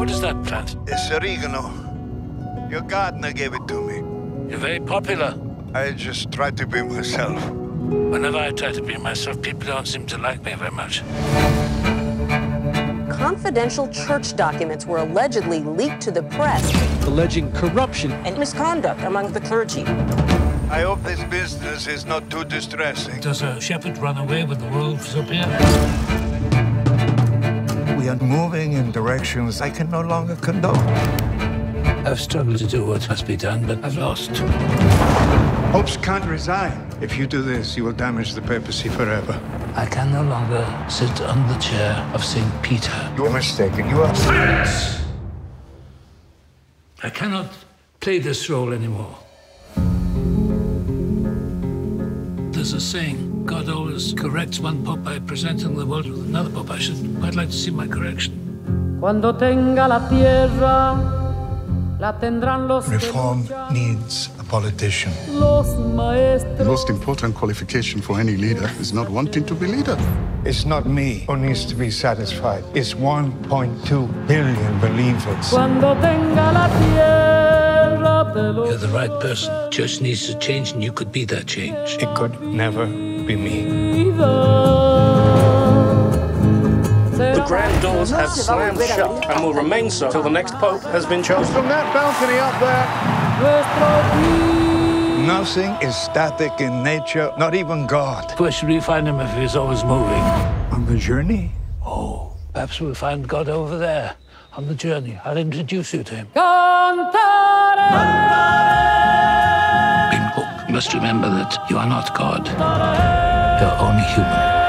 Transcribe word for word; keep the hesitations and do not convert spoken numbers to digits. What is that plant? It's oregano. Your gardener gave it to me. You're very popular. I just try to be myself. Whenever I try to be myself, people don't seem to like me very much. Confidential church documents were allegedly leaked to the press, alleging corruption and misconduct among the clergy. I hope this business is not too distressing. Does a shepherd run away with the wolves up here? We are moving in directions I can no longer condone. I've struggled to do what must be done, but I've lost. Popes can't resign. If you do this, you will damage the papacy forever. I can no longer sit on the chair of Saint Peter. You're mistaken. You are... Silence! I cannot play this role anymore. There's a saying, God always corrects one pope by presenting the world with another pope. I should quite like to see my correction. Cuando tenga la tierra... Reform needs a politician. The most important qualification for any leader is not wanting to be leader. It's not me who needs to be satisfied. It's one point two billion believers. You're the right person. Church needs to change, and you could be that change. It could never be me. The grand doors have slammed shut and will remain so till the next pope has been chosen. From that balcony up there, nothing is static in nature, not even God. Where should we find him if he's always moving? On the journey? Oh, perhaps we'll find God over there, on the journey. I'll introduce you to him. Being pope, you must remember that you are not God. You're only human.